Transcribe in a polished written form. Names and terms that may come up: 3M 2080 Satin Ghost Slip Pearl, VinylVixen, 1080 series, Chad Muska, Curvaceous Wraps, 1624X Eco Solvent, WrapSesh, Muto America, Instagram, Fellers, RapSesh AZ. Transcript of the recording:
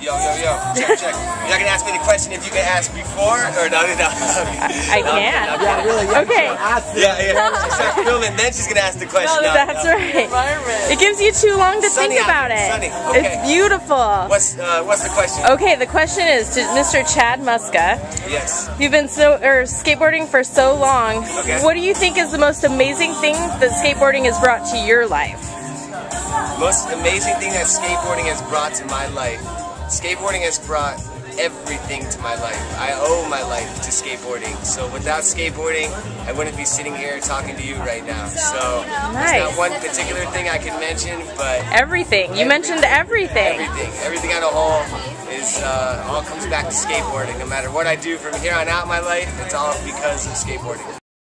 Yo. Check. You're not gonna ask me the question if you can ask before or no. I can. Yeah, really. Okay. Yeah. She starts filming, then she's gonna ask the question. No, that's right. It gives you too long to think about it. Sunny. Okay. It's beautiful. What's the question? Okay, the question is to Mr. Chad Muska. Yes. You've been skateboarding for so long. Okay. What do you think is the most amazing thing that skateboarding has brought to your life? Most amazing thing that skateboarding has brought to my life. Skateboarding has brought everything to my life. I owe my life to skateboarding. So without skateboarding, I wouldn't be sitting here talking to you right now. So there's not one particular thing I can mention, but everything. You mentioned everything. Everything on a whole is all comes back to skateboarding. No matter what I do from here on out in my life, it's all because of skateboarding.